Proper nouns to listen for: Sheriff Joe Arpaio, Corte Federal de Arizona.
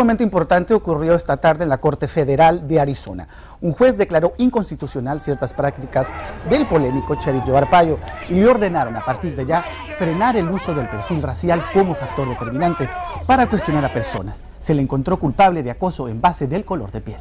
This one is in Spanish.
Un momento importante ocurrió esta tarde en la Corte Federal de Arizona. Un juez declaró inconstitucional ciertas prácticas del polémico Sheriff Joe Arpaio y le ordenaron a partir de ya frenar el uso del perfil racial como factor determinante para cuestionar a personas. Se le encontró culpable de acoso en base del color de piel.